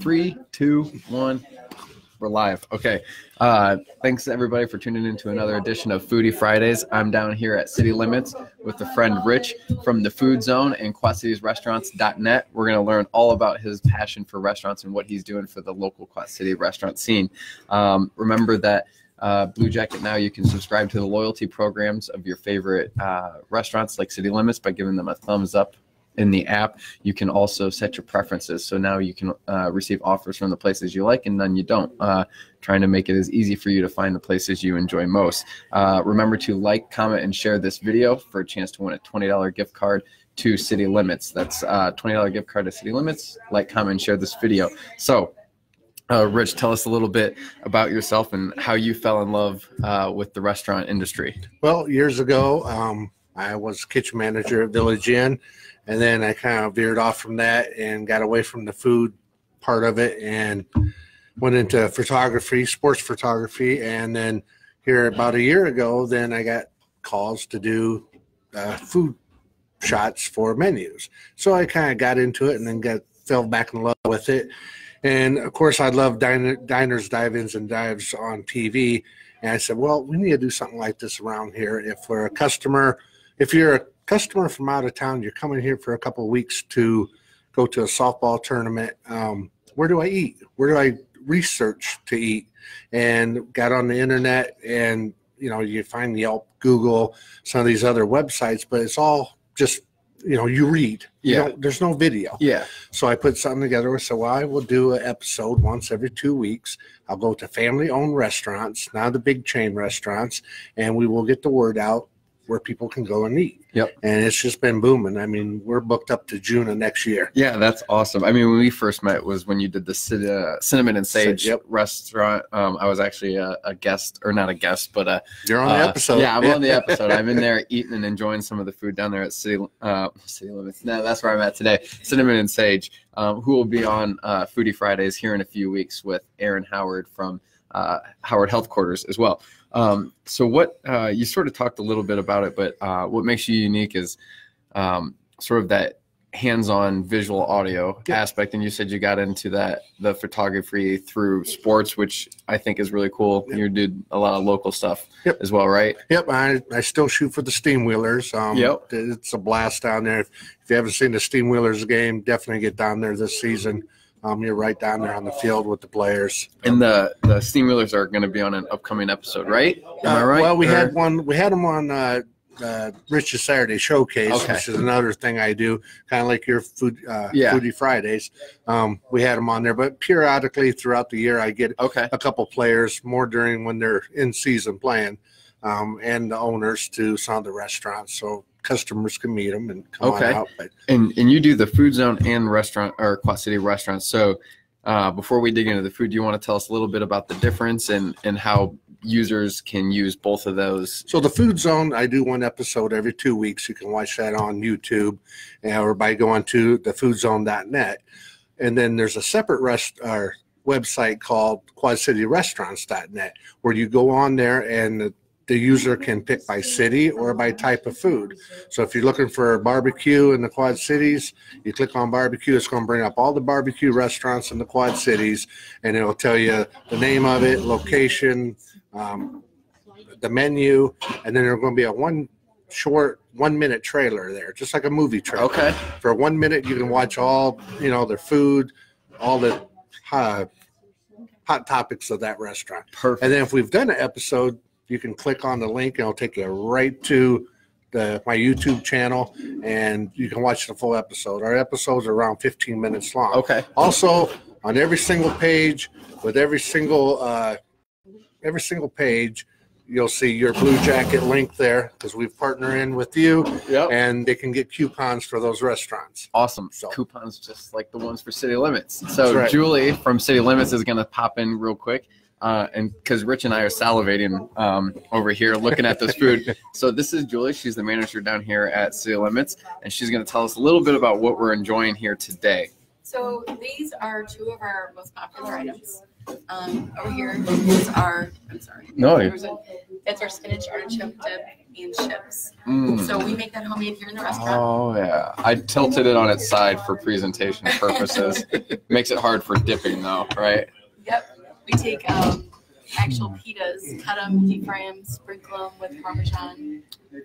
3, 2, 1. We're live. Okay. Thanks everybody for tuning in to another edition of Foodie Fridays. I'm down here at City Limits with a friend Rich from the Food Zone and QuadCitiesRestaurants.net. We're going to learn all about his passion for restaurants and what he's doing for the local Quad City restaurant scene. Remember that Blue Jacket now you can subscribe to the loyalty programs of your favorite restaurants like City Limits by giving them a thumbs up in the app. You can also set your preferences, so now you can receive offers from the places you like and none you don't, trying to make it as easy for you to find the places you enjoy most. Remember to like, comment, and share this video for a chance to win a $20 gift card to City Limits. That's $20 gift card to City Limits. Like, comment, and share this video. So Rich, tell us a little bit about yourself and how you fell in love with the restaurant industry. Well, years ago, I was kitchen manager at Village Inn, and then I kind of veered off from that and got away from the food part of it and went into photography, sports photography. And then here about a year ago, then I got calls to do food shots for menus. So I kind of got into it and then fell back in love with it. And of course, I love diners, dive-ins, and dives on TV. And I said, well, we need to do something like this around here. If we're a customer, if you're a customer from out of town, you're coming here for a couple of weeks to go to a softball tournament, where do I eat? Where do I research to eat? And got on the internet, and you know, you find Yelp, Google, some of these other websites, but it's all just, you know, you read. Yeah. You know, there's no video. Yeah. So I put something together. I said, well, I will do an episode once every 2 weeks. I'll go to family-owned restaurants, not the big chain restaurants, and we will get the word out where people can go and eat. Yep. And it's just been booming. I mean, we're booked up to June of next year. Yeah, that's awesome. I mean, when we first met was when you did the Cinnamon and Sage restaurant. I was actually a guest, or not a guest, but you're on the episode. Yeah, I'm on the episode. I'm in there eating and enjoying some of the food down there at City Limits. No, that's where I'm at today. Cinnamon and Sage, who will be on Foodie Fridays here in a few weeks with Aaron Howard from Howard Health Quarters as well. So what you sort of talked a little bit about it, but what makes you unique is sort of that hands-on visual audio aspect, and you said you got into that the photography through sports, which I think is really cool. You did a lot of local stuff as well, right? Yep. I still shoot for the Steamwheelers. It's a blast down there. If you haven't seen the Steamwheelers game, definitely get down there this season. You're right down there on the field with the players. And the Steamwheelers are going to be on an upcoming episode, right? Am I right? Well, we had them on Rich's Saturday Showcase, which is another thing I do, kind of like your food, Foodie Fridays. We had them on there, but periodically throughout the year I get a couple players, more during when they're in season playing, and the owners to some of the restaurants. So customers can meet them and come on out. And you do the Food Zone and restaurant, or Quad City Restaurants. So before we dig into the food, do you want to tell us a little bit about the difference and how users can use both of those? So the Food Zone, I do one episode every 2 weeks. You can watch that on YouTube or by going to thefoodzone.net. And then there's a separate website called QuadCitiesRestaurants.net where you go on there and the user can pick by city or by type of food. So if you're looking for barbecue in the Quad Cities, you click on barbecue. It's going to bring up all the barbecue restaurants in the Quad Cities, and it'll tell you the name of it, location, the menu, and then there's going to be a one-minute trailer there, just like a movie trailer. Okay. For 1 minute, you can watch all, you know, their food, all the hot topics of that restaurant. Perfect. And then if we've done an episode, you can click on the link, and it'll take you right to my YouTube channel, and you can watch the full episode. Our episodes are around 15 minutes long. Okay. Also, on every single page, with every single page, you'll see your Blue Jacket link there because we've partnered in with you, and they can get coupons for those restaurants. Awesome. So, coupons just like the ones for City Limits. So Julie from City Limits is going to pop in real quick. And because Rich and I are salivating over here looking at this food. So this is Julie. She's the manager down here at City Limits, and she's going to tell us a little bit about what we're enjoying here today. So these are two of our most popular items. Over here is our, I'm sorry. No. That's our spinach artichoke dip and chips. So we make that homemade here in the restaurant. Oh yeah, I tilted it on its side for presentation purposes. Makes it hard for dipping though, right? Yep, we take actual pitas, cut them, deep fry them, sprinkle them with Parmesan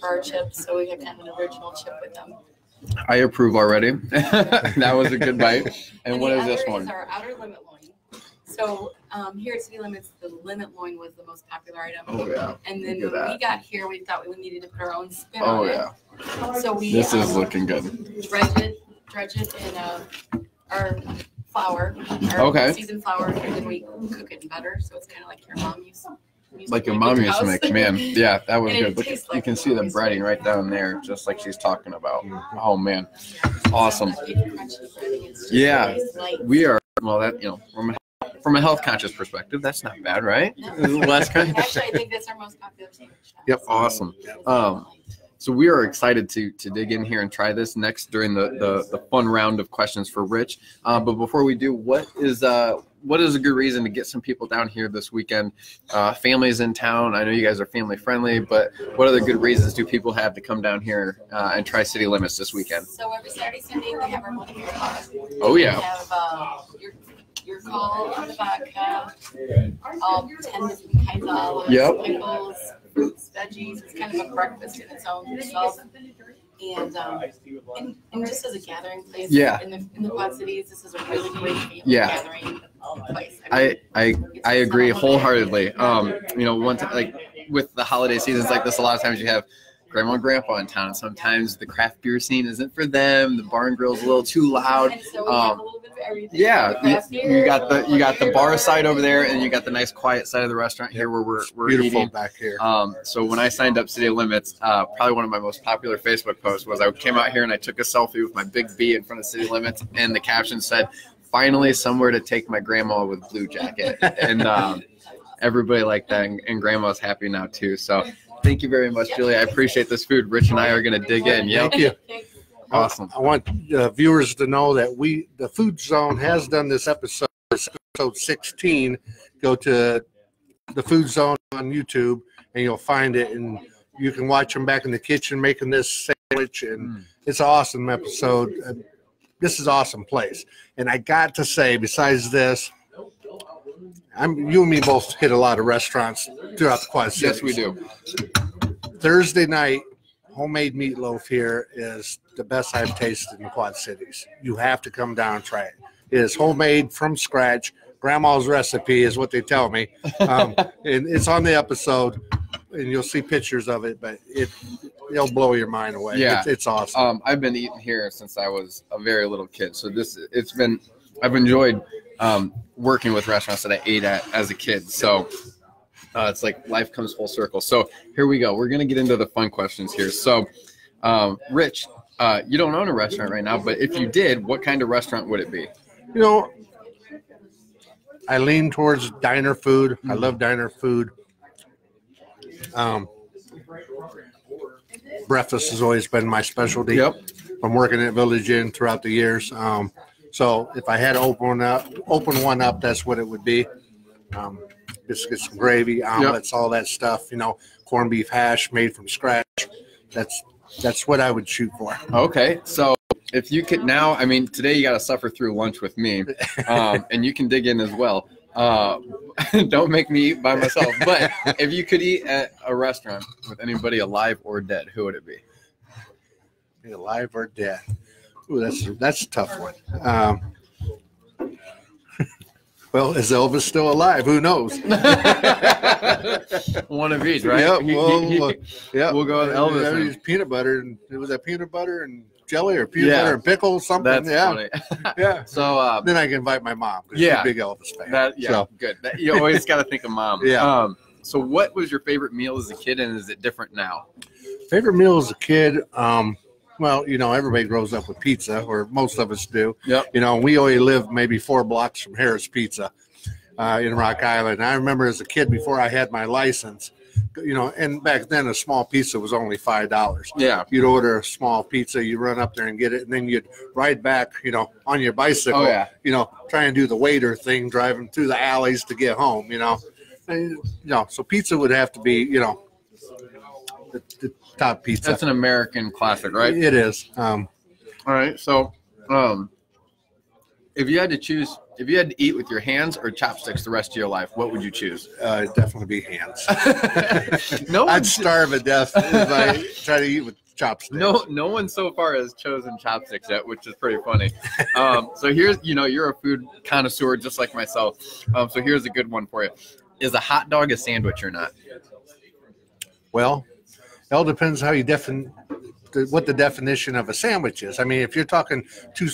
for our chips, so we have kind of an original chip with them. I approve already. That was a good bite. And what is this one? Is our outer limit loin. So here at City Limits, the limit loin was the most popular item. Oh yeah. And then when we got here, we thought we needed to put our own spin on it. Oh yeah. So we this is looking good. Dredge it in our flour, our seasoned flour, and then we cook it in butter. So it's kind of like your mom used. Like your mom used to make, man. Yeah, that was good. Look, you can see the breading right down there, just like she's talking about. Oh man, awesome. Yeah, we are. Well, that from a health conscious perspective, that's not bad, right? Less conscious. Actually, I think that's our most popular sandwich. Yep, awesome. So we are excited to dig in here and try this next during the fun round of questions for Rich. But before we do, what is a good reason to get some people down here this weekend? Families in town. I know you guys are family friendly, but what other good reasons do people have to come down here and try City Limits this weekend? So every Saturday, Sunday, we have our money. Oh yeah. We have your call, vodka, all 10 different kinds of olives, pickles, fruits, veggies. It's kind of a breakfast in its own itself. And just as a gathering place in the Quad Cities, this is a really great family gathering place. I mean, I agree wholeheartedly. You know, like with the holiday seasons like this, a lot of times you have grandma and grandpa in town. Sometimes the craft beer scene isn't for them. The bar and grill's a little too loud. And so we have a little bit of everything. Yeah, you got the bar side over there, and you got the nice quiet side of the restaurant here where we're beautiful eating back here. So when I signed up City Limits, probably one of my most popular Facebook posts was I came out here and I took a selfie with my big B in front of City Limits, and the caption said, "Finally, somewhere to take my grandma with Blue Jacket," and everybody liked that, and grandma's happy now too. So. Thank you very much, Julie. I appreciate this food. Rich and I are going to dig in. Yep. Thank you. Awesome. I want viewers to know that the Food Zone has done this episode, episode 16. Go to the Food Zone on YouTube, and you'll find it, and you can watch them back in the kitchen making this sandwich, and it's an awesome episode. This is an awesome place. And I got to say, besides this, you and me both hit a lot of restaurants throughout the Quad Cities. Yes, we do. Thursday night, homemade meatloaf here is the best I've tasted in the Quad Cities. You have to come down and try it. It is homemade from scratch. Grandma's recipe is what they tell me. And it's on the episode, and you'll see pictures of it, but it'll blow your mind away. Yeah. It's awesome. I've been eating here since I was a very little kid, so I've enjoyed working with restaurants that I ate at as a kid. So it's like life comes full circle. So here we go. We're going to get into the fun questions here. So Rich, you don't own a restaurant right now, but if you did, what kind of restaurant would it be? You know, I lean towards diner food. I love diner food. Breakfast has always been my specialty. Yep. I'm working at Village Inn throughout the years. So if I had to open one up, that's what it would be. Biscuits and gravy, omelets, all that stuff. You know, corned beef hash made from scratch. That's what I would shoot for. Okay, so if you could now, I mean, today you got to suffer through lunch with me, and you can dig in as well. Don't make me eat by myself. But if you could eat at a restaurant with anybody alive or dead, who would it be? Alive or dead. Ooh, that's a tough one. Well, is Elvis still alive? Who knows? One of each, right? Yeah, we'll go with Elvis. He's peanut butter, and it was that peanut butter and jelly, or peanut butter and pickles, something. That's funny. Yeah. So then I can invite my mom. Yeah, she's a big Elvis fan. Good. You always got to think of mom. Yeah. So, what was your favorite meal as a kid, and is it different now? Favorite meal as a kid. Well, you know, everybody grows up with pizza, or most of us do. Yep. You know, we only lived maybe 4 blocks from Harris Pizza in Rock Island. I remember as a kid, before I had my license, you know, and back then a small pizza was only $5. Yeah. You'd order a small pizza, you run up there and get it, and then you'd ride back, you know, on your bicycle, you know, try and do the waiter thing, driving through the alleys to get home, you know. And, you know, so pizza would have to be, you know, the top pizza. That's an American classic, right? It is. All right. So if you had to choose, if you had to eat with your hands or chopsticks the rest of your life, what would you choose? It'd definitely be hands. I'd starve to death if I try to eat with chopsticks. No one so far has chosen chopsticks yet, which is pretty funny. So here's, you know, you're a food connoisseur just like myself. So here's a good one for you. Is a hot dog a sandwich or not? Well, it all depends how you what the definition of a sandwich is. I mean, if you're talking two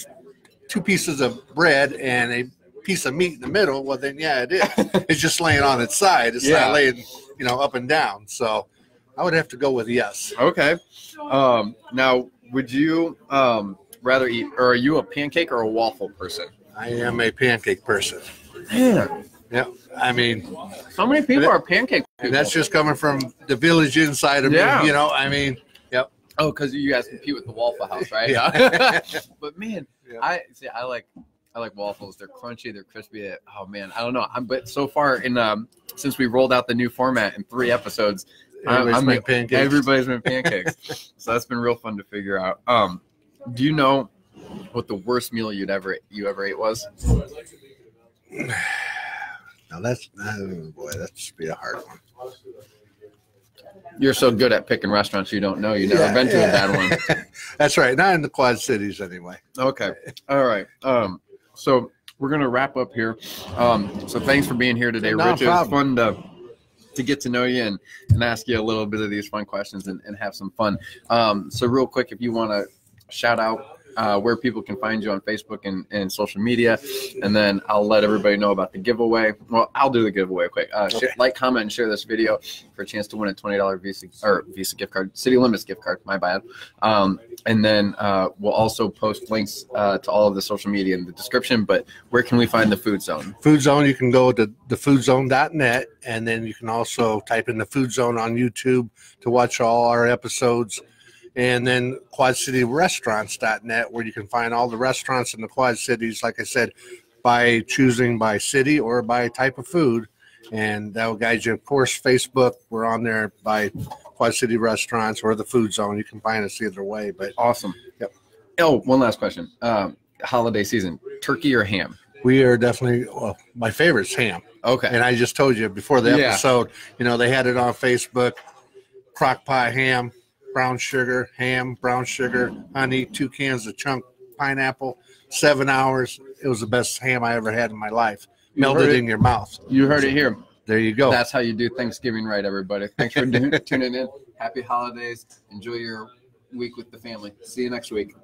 pieces of bread and a piece of meat in the middle, well, then, yeah, it is. It's just laying on its side. It's not laying, you know, up and down. So I would have to go with yes. Okay. Now, would you rather eat, or are you a pancake or a waffle person? I am a pancake person. Yeah. Yeah, I mean, so many people are pancake people. That's just coming from the Village Inn side of me, you know. I mean, yep. Oh, because you guys compete with the Waffle House, right? Yeah. But man, I like waffles. They're crunchy, they're crispy. Oh man, I don't know. But so far in since we rolled out the new format in 3 episodes, everybody's been pancakes. So that's been real fun to figure out. Do you know what the worst meal you ever ate was? Now that's, oh boy, that's be a hard one. You're so good at picking restaurants you don't know. You've never been to a bad one. That's right. Not in the Quad Cities anyway. Okay. All right. So we're going to wrap up here. So thanks for being here today, Rich. It was fun to get to know you and ask you a little bit of these fun questions and have some fun. So real quick, if you want to shout out where people can find you on Facebook and social media, and then I'll let everybody know about the giveaway. Well, I'll do the giveaway quick. Like, comment, and share this video for a chance to win a $20 Visa gift card, City Limits gift card, my bad. And then we'll also post links to all of the social media in the description. But where can we find the Food Zone? Food Zone, you can go to thefoodzone.net, and then you can also type in the Food Zone on YouTube to watch all our episodes. And then QuadCitiesRestaurants.net, where you can find all the restaurants in the Quad Cities, like I said, by choosing by city or by type of food. And that will guide you. Of course, Facebook, we're on there by Quad City Restaurants or the Food Zone. You can find us either way. But awesome. Yep. Oh, one last question. Holiday season, turkey or ham? We are definitely, well, my favorite is ham. Okay. And I just told you before the episode, you know, they had it on Facebook, crock pie ham. Brown sugar, ham, brown sugar, honey, 2 cans of chunk pineapple, 7 hours. It was the best ham I ever had in my life. Melted in your mouth. You heard it here. There you go. That's how you do Thanksgiving right, everybody. Thanks for tuning in. Happy holidays. Enjoy your week with the family. See you next week.